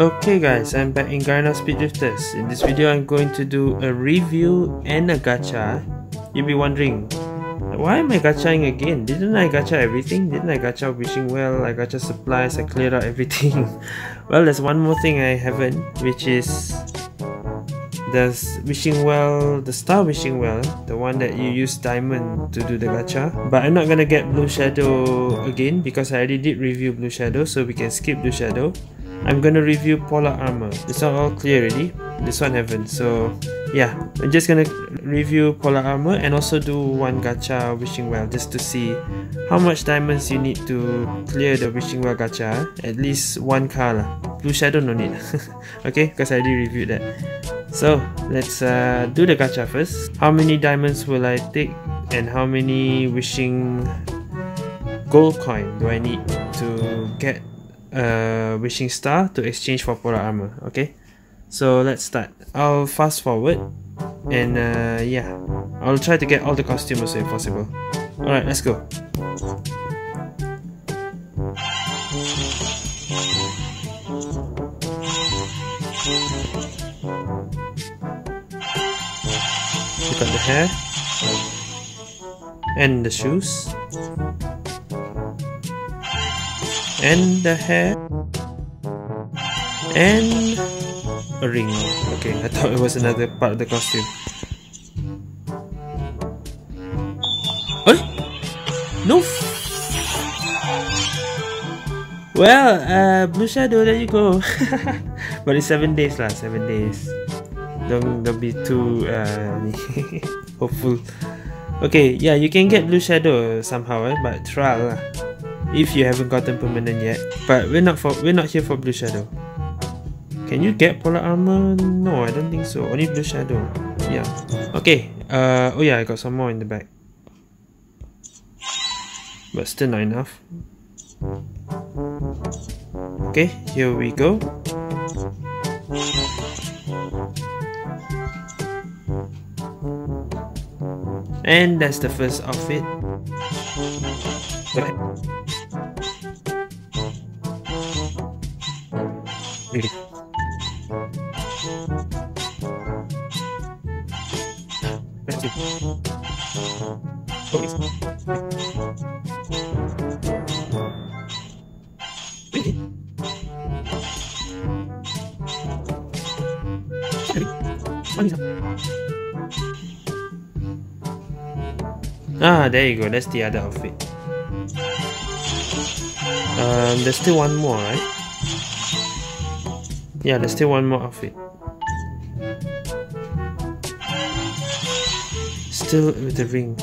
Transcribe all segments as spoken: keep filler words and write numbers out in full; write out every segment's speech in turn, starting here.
Okay guys, I'm back in Garena Speed Drifters. In this video, I'm going to do a review and a gacha. You'll be wondering, why am I gachaing again? Didn't I gacha everything? Didn't I gacha wishing well? I gacha supplies, I cleared out everything. Well, there's one more thing I haven't, which is the wishing well, the star wishing well, the one that you use diamond to do the gacha. But I'm not gonna get Blue Shadow again because I already did review Blue Shadow, so we can skip Blue Shadow. I'm gonna review Polar Armor. It's not all clear already. This one haven't, so yeah, I'm just gonna review Polar Armor and also do one gacha wishing well just to see how much diamonds you need to clear the wishing well gacha. At least one car lah. Blue Shadow no need. Okay, because I already reviewed that. So let's uh, do the gacha first. How many diamonds will I take and how many wishing gold coin do I need to get a wishing star to exchange for Polar Armor? Okay, so let's start. I'll fast forward and uh, yeah, I'll try to get all the costumes if possible. Alright, let's go. Look at the hair and the shoes and the hair and a ring. Okay, I thought it was another part of the costume. Oh no! Well, uh, Blue Shadow, there you go. But it's seven days lah, seven days. Don't don't be too uh, hopeful. Okay, yeah, you can get Blue Shadow somehow, eh? But try lah. If you haven't gotten permanent yet, but we're not for we're not here for Blue Shadow. Can you get Polar Armor? No, I don't think so. Only Blue Shadow. Yeah. Okay. Uh oh yeah, I got some more in the back, but still not enough. Okay, here we go. And that's the first outfit. Okay. Really? That's it. Ah, there you go. That's the other outfit. Um, there's still one more, right? Yeah, there's still one more outfit. Still with the ring.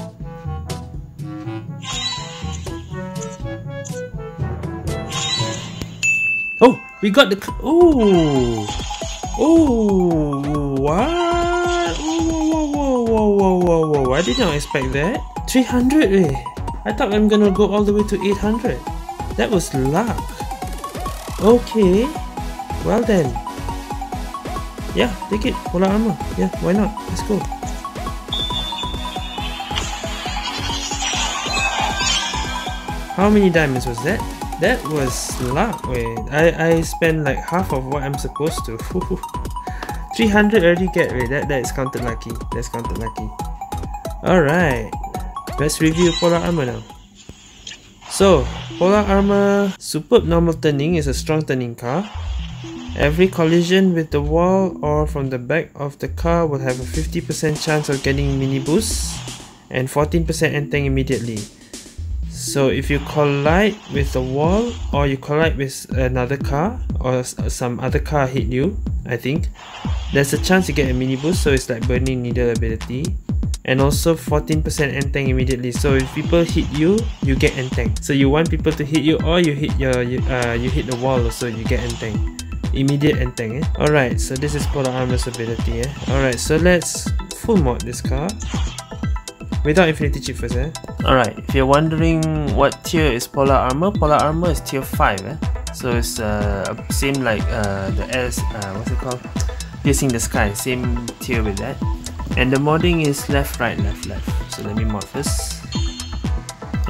Oh, we got the. Oh, oh, what? Oh, whoa, whoa, whoa, whoa, whoa, whoa! I did not expect that. three hundred, eh? I thought I'm gonna go all the way to eight hundred. That was luck. Okay. Well then, yeah, take it, Polar Armor. Yeah, why not? Let's go. How many diamonds was that? That was luck. Wait, I I spent like half of what I'm supposed to. three hundred already get. Wait, that that is counted lucky. That's counted lucky. All right, let's review Polar Armor now. So, Polar Armor superb normal turning is a strong turning car. Every collision with the wall or from the back of the car will have a fifty percent chance of getting mini boost and fourteen percent N-Tank immediately. So if you collide with the wall or you collide with another car or some other car hit you, I think, there's a chance you get a mini boost, so it's like Burning Needle ability. And also fourteen percent N-Tank immediately. So if people hit you, you get N-Tank. So you want people to hit you or you hit your uh, you hit the wall, so you get N-Tank. Immediate N-Tank, eh? Alright, so this is Polar Armor's ability, eh? Alright, so let's full mod this car without Infinity Chip first, eh? Alright, if you're wondering what tier is Polar Armor, Polar Armor is tier five, eh? So it's uh, same like uh, the S, uh, what's it called? Piercing the Sky, same tier with that. And the modding is left, right, left, left. So let me mod first.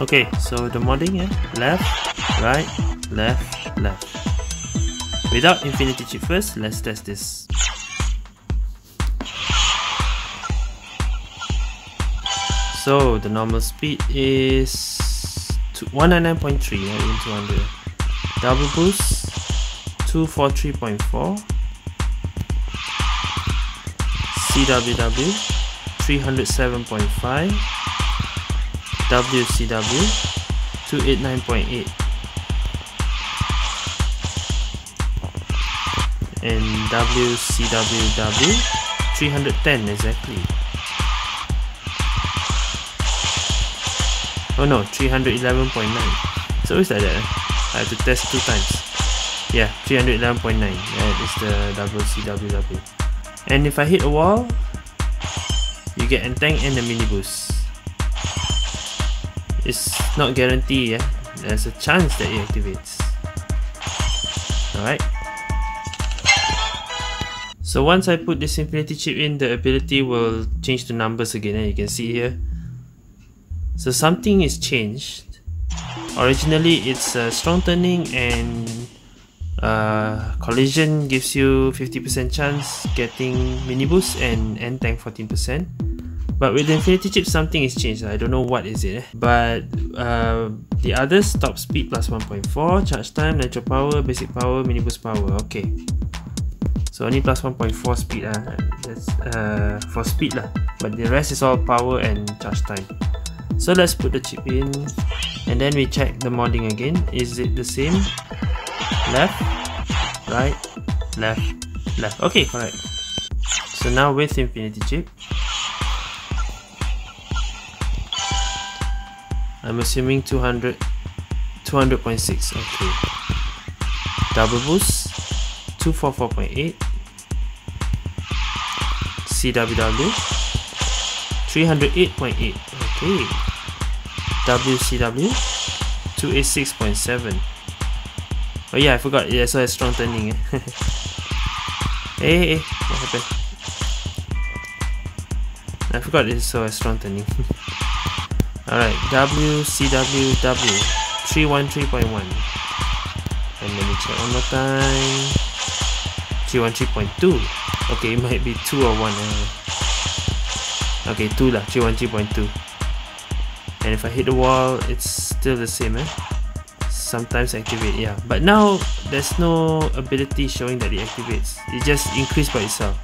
Okay, so the modding, eh? Left, right, left, left. without Infinity Chip first, let's test this. So the normal speed is one ninety-nine point three, right, in two hundred. Double boost, two forty-three point four. C W W, three oh seven point five. W C W, two eighty-nine point eight. And W C W W, three ten exactly. Oh no, three eleven point nine. It's always like that. Eh? I have to test two times. Yeah, three eleven point nine. That is the W C W W. And if I hit a wall, you get N-Tank and a mini boost. It's not guaranteed, yeah? There's a chance that it activates. Alright. So once I put this Infinity Chip in, the ability will change to numbers again, and eh? You can see here. So something is changed. Originally it's uh, strong turning and uh, collision gives you fifty percent chance getting mini boost and N-Tank fourteen percent. But with the Infinity Chip something is changed, I don't know what is it. Eh? But uh, the others, top speed plus one point four, charge time, nitro power, basic power, mini boost power, okay. So only plus one point four speed lah, that's uh, for speed lah. But the rest is all power and charge time. So let's put the chip in and then we check the modding again. Is it the same? Left, right, left, left. Okay, correct. So now with Infinity Chip, I'm assuming two hundred point six. Okay. Double boost, two forty-four point eight. C W W, three oh eight point eight. Okay, W C W, two eighty-six point seven. Oh yeah, I forgot, yeah, so it's strong turning. Eh? hey, hey, hey, what happened? I forgot it's so strong turning. Alright, W C W W, three thirteen point one. And let me check one more time. three thirteen point two. Okay, it might be two or one. Eh? Okay, two lah, three thirteen point two. And if I hit the wall, it's still the same, eh? Sometimes activate, yeah. But now, there's no ability showing that it activates. It just increased by itself.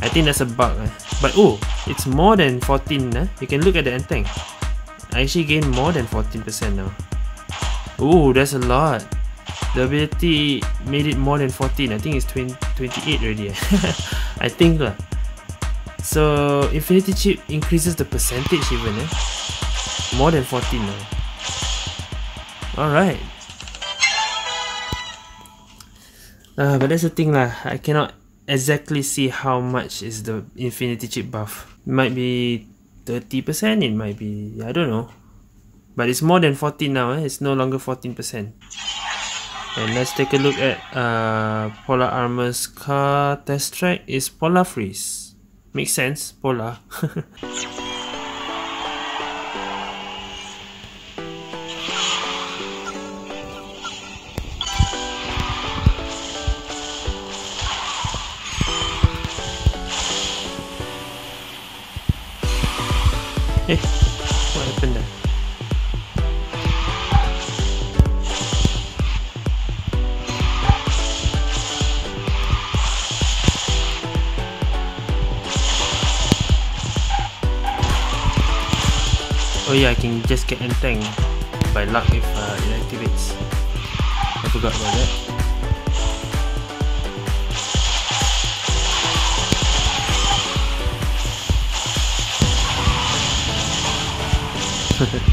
I think that's a bug, eh? But oh, it's more than fourteen, eh? You can look at the N-Tank. I actually gained more than fourteen percent now. Oh, that's a lot. The ability made it more than fourteen. I think it's twenty-eight already, eh? I think lah. So, Infinity Chip increases the percentage even, eh? More than fourteen now. Alright. Uh, but that's the thing lah. I cannot exactly see how much is the Infinity Chip buff. It might be thirty percent, it might be... I don't know. But it's more than fourteen now, eh? It's no longer fourteen percent. And let's take a look at uh, Polar Armor's car test track. Is Polar Freeze. Makes sense, Polar. Eh, what happened there? Oh yeah, I can just get N-Tank by luck if uh, it activates. I forgot about that. Oh.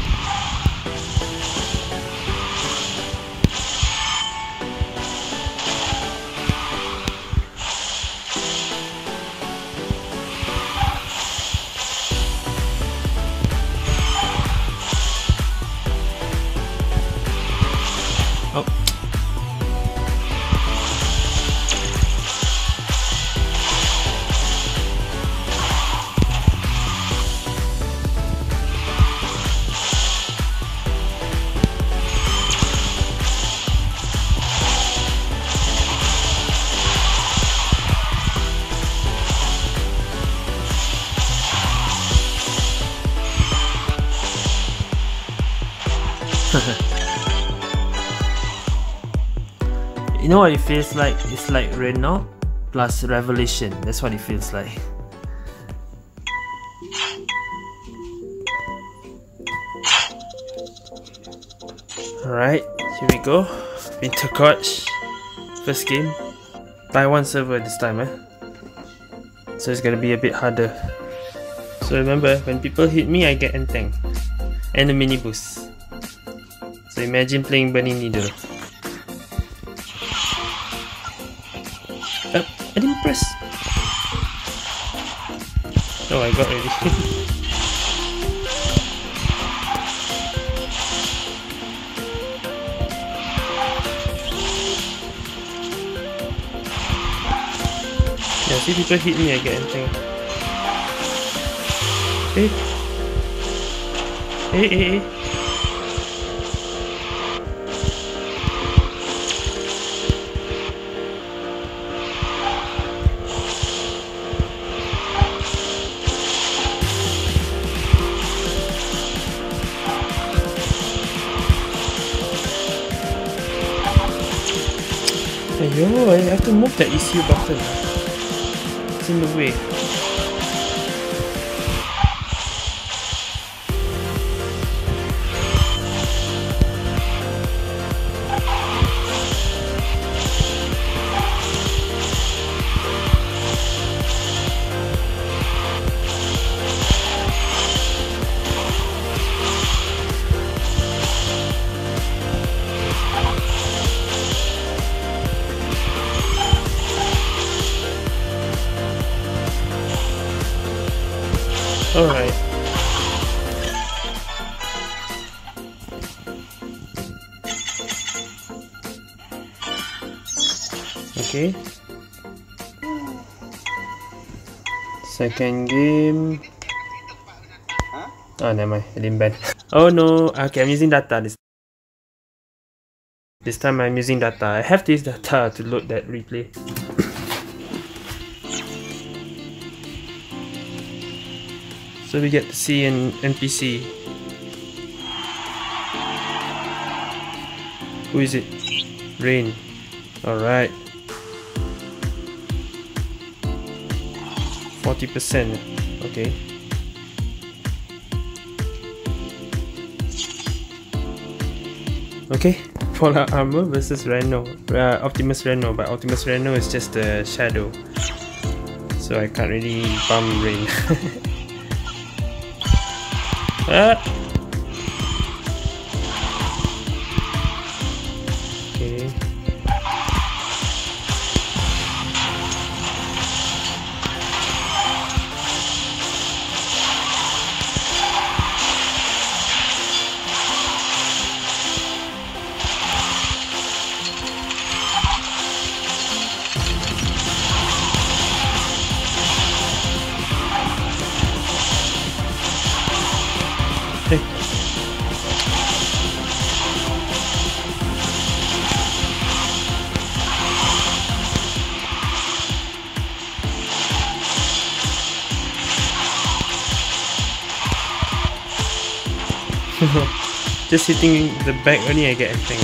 You know what it feels like? It's like Renault plus Revelation. That's what it feels like. Alright, here we go. Winter Coach. First game. Taiwan server this time, eh? So it's gonna be a bit harder. So remember, when people hit me, I get N-Tank. And a mini boost. So imagine playing Burning Needle. Uh, I didn't press. Oh, I got ready. Yeah, see, people hit me, I get anything. Hey! Hey, hey, hey! Yo, I have to move that E C U button. In the way. Alright. Okay. Second game. Oh, never mind. I didn't ban. Oh no. Okay, I'm using data this. This time I'm using data. I have to use data to load that replay. So we get to see an N P C. Who is it? Rein. Alright. forty percent. Okay. Okay. Polar Armor versus Renault. Uh, Optimus Renault, but Optimus Renault is just a shadow. So I can't really bump Rein. Ah. Okay. Just hitting the back only, I get anything.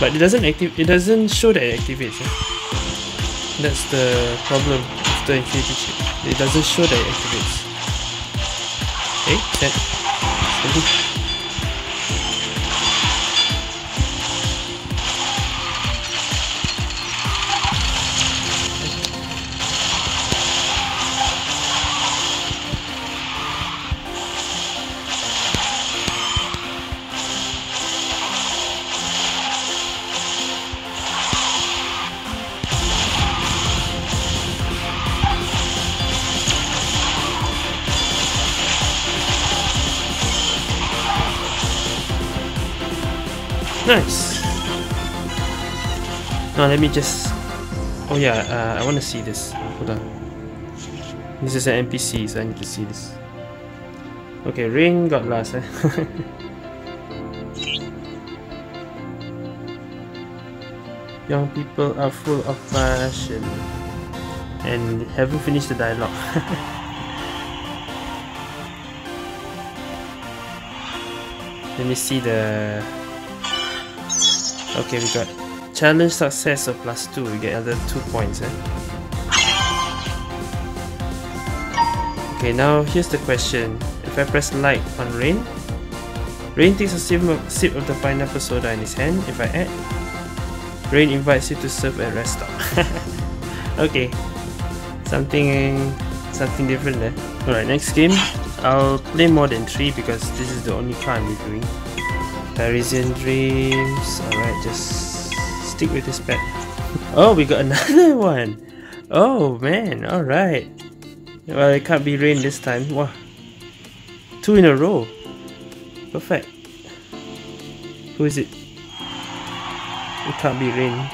But it doesn't active. It doesn't show that it activates. Eh? That's the problem with the Infinity Chip. It doesn't show that it activates. Hey, that. Steady. Nice. Now let me just. Oh yeah, uh, I want to see this. Hold on. This is an N P C, so I need to see this. Okay, Rein got last. Eh? Young people are full of passion and haven't finished the dialogue. Let me see the... Okay, we got challenge success of plus two. We get another two points. Eh? Okay, now here's the question. If I press like on Rein, Rein takes a sip of, sip of the pineapple soda in his hand. If I add, Rein invites you to serve at rest stop. Okay, something something different there. Eh? Alright, next game. I'll play more than three because this is the only car I'm reviewing. Parisian Dreams. Alright, just stick with this pack. Oh, we got another one. Oh man, alright. Well, it can't be Rein this time. Wow. Two in a row. Perfect. Who is it? It can't be Rein.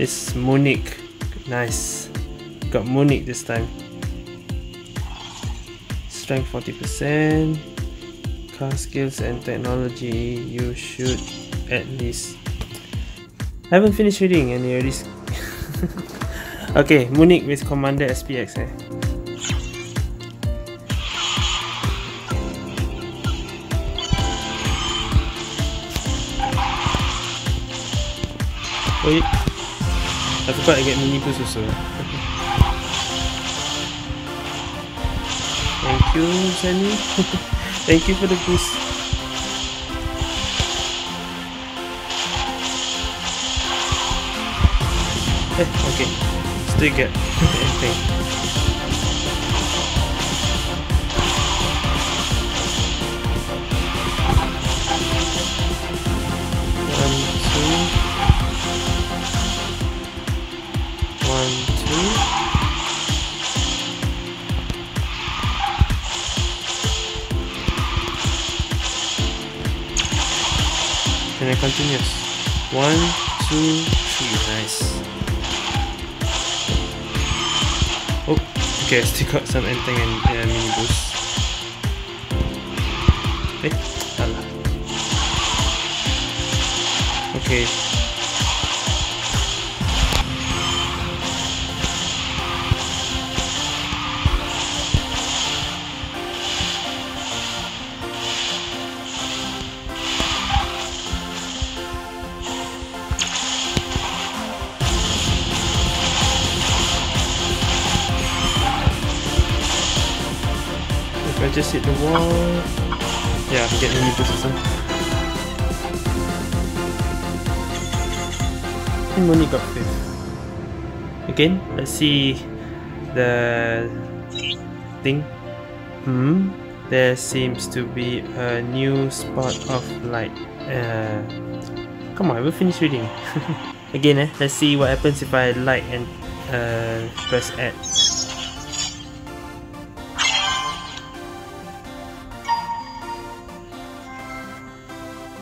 It's Munich. Nice. Got Munich this time. Strength forty percent. Car skills and technology, you should at least. I haven't finished reading and you already. Okay, Munich with Commander S P X. Eh? Wait, I forgot I get mini boost also. Thank you, Sammy. Thank you for the boost. Eh, okay, still get the N-Tank. One, two. One, two. And it continues. One, two, three. Nice. Oh, okay. I still got some N-Tank and uh, mini boost. Eh, Allah. Okay. I just hit the wall. Yeah, I get mini boost or something. Money got fifth. Again, let's see the thing. Hmm. There seems to be a new spot of light. Uh, come on, I will finish reading. Again, eh? Let's see what happens if I light and uh, press add.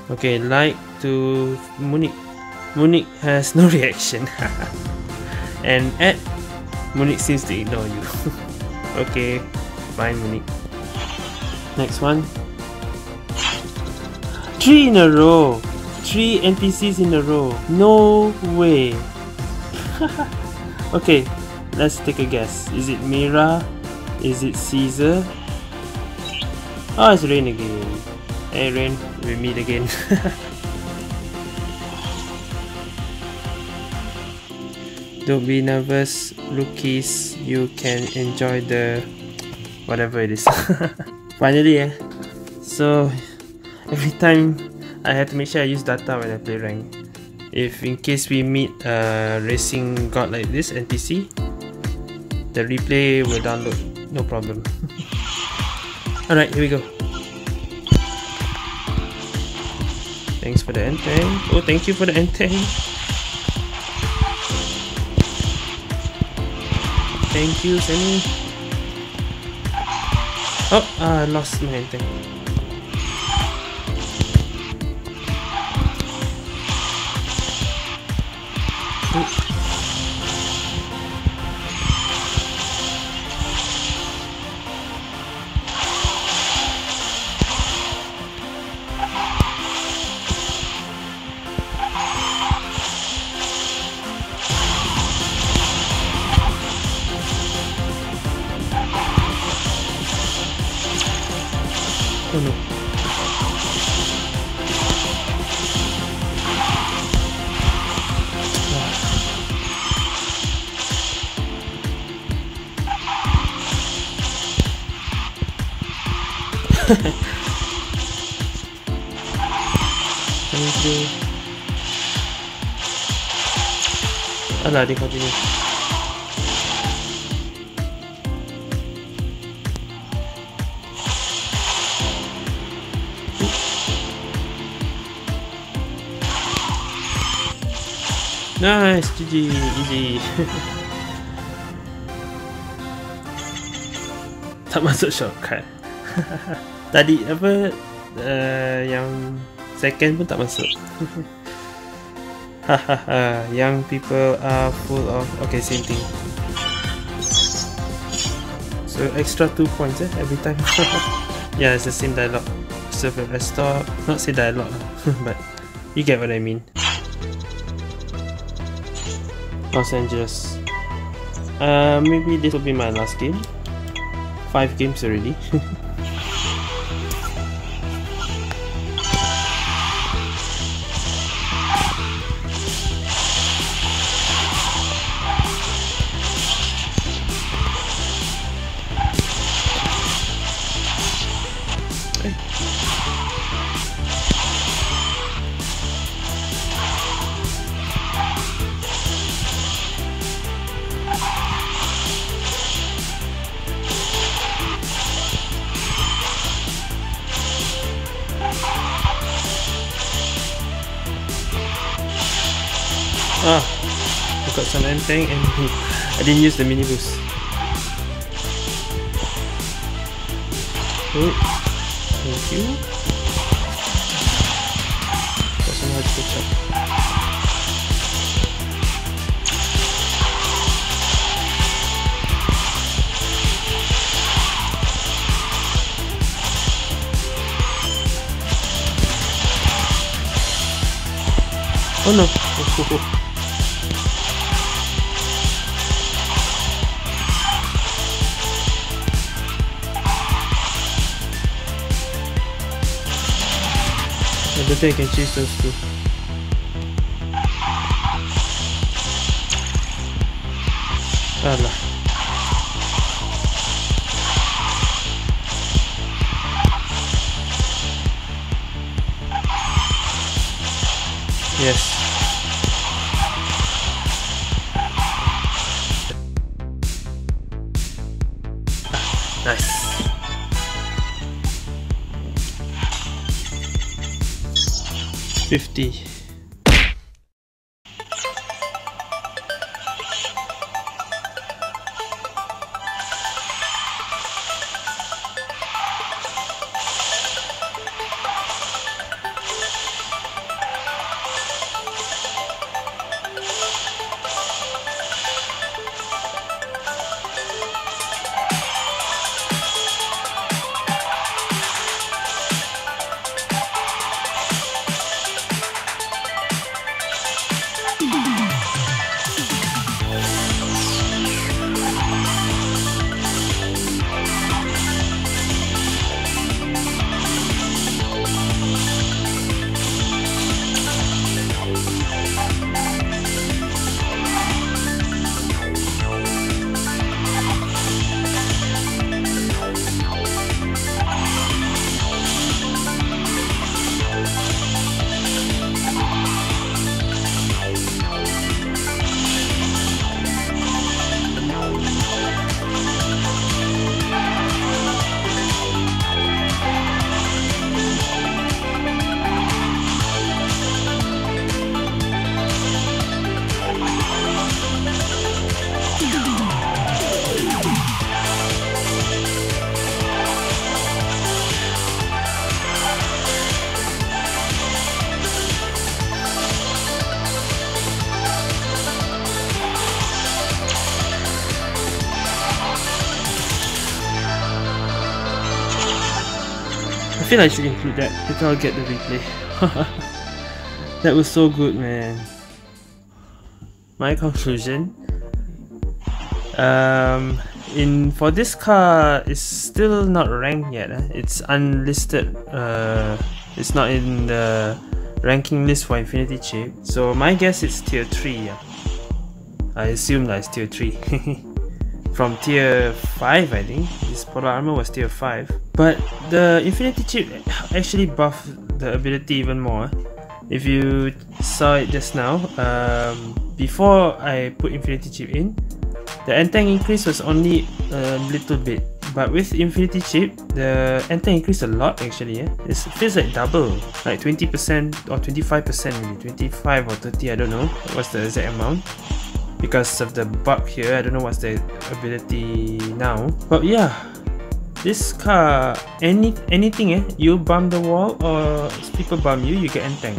Okay, like to Munich. Munich has no reaction. And at Munich seems to ignore you. Okay, bye Munich. Next one. Three in a row. Three N P Cs in a row. No way. Okay, let's take a guess. Is it Mira? Is it Caesar? Oh, it's Rein again. Hey Rein, we meet again. Don't be nervous, rookies. You can enjoy the whatever it is. Finally, eh? So every time I have to make sure I use data when I play rank. If in case we meet a racing god like this N P C, the replay will download. No problem. All right, here we go. Thanks for the N-Tank. Oh, thank you for the N-Tank. Thank you, Sammy. Oh, I uh, lost my N-Tank. Thank you. Oh no, I didn't continue. Nice, G G, easy. Tak masuk shortcut. Tadi apa uh, yang second pun tak masuk. Hahaha, young people are full of... Okay, same thing. So extra two points eh, every time. Yeah, it's the same dialogue. So if I stop, not say dialogue, but you get what I mean. Los Angeles. Uh, maybe this will be my last game. Five games already. Ah, I got some N-Tank and I didn't use the mini boost. Oh, thank you. Got some hard to catch up. Oh no! Oh, oh, oh. I don't think I can choose those two. Allah. Yes. Ah, nice. fifty. I feel I should include that because I'll get the replay. That was so good, man. My conclusion, um, in for this car is still not ranked yet. Eh? It's unlisted. Uh, it's not in the ranking list for Infinity Chip. So my guess is tier three. Yeah. I assume that it's tier three. From tier five, I think. This Polar Armor was tier five. But the Infinity Chip actually buffed the ability even more. If you saw it just now, um, before I put Infinity Chip in, the N-Tank increase was only a little bit, but with Infinity Chip, the N-Tank increased a lot actually. Yeah? It feels like double, like twenty percent or twenty-five percent, maybe twenty-five or thirty, I don't know what's the exact amount. Because of the bug here, I don't know what's the ability now. But yeah, this car, any anything eh, you bump the wall or people bump you, you get N-Tank.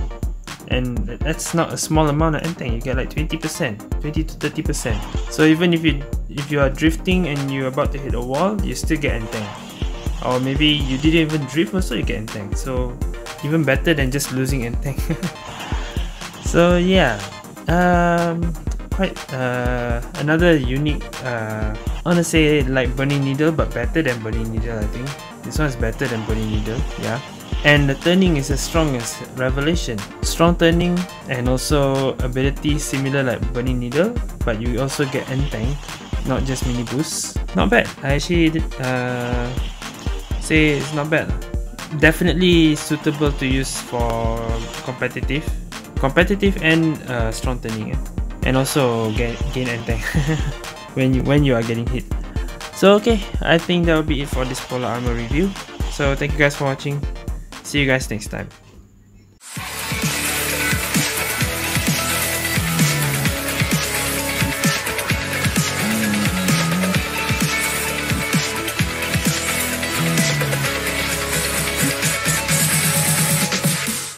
And that's not a small amount of N-Tank, you get like twenty percent, twenty to thirty percent. So even if you if you are drifting and you're about to hit a wall, you still get N-Tank. Or maybe you didn't even drift also, you get N-Tank. So even better than just losing N-Tank. So yeah, um, quite uh, another unique, uh, I want to say like Burning Needle, but better than Burning Needle, I think. This one's better than Burning Needle, yeah. And the turning is as strong as Revelation. Strong turning and also ability similar like Burning Needle, but you also get N-Tank, not just mini boosts. Not bad. I actually did, uh, say it's not bad. Definitely suitable to use for competitive, competitive and uh, strong turning, eh? And also gain gain N-Tank when you when you are getting hit. So okay, I think that will be it for this Polar Armor review. So thank you guys for watching. See you guys next time.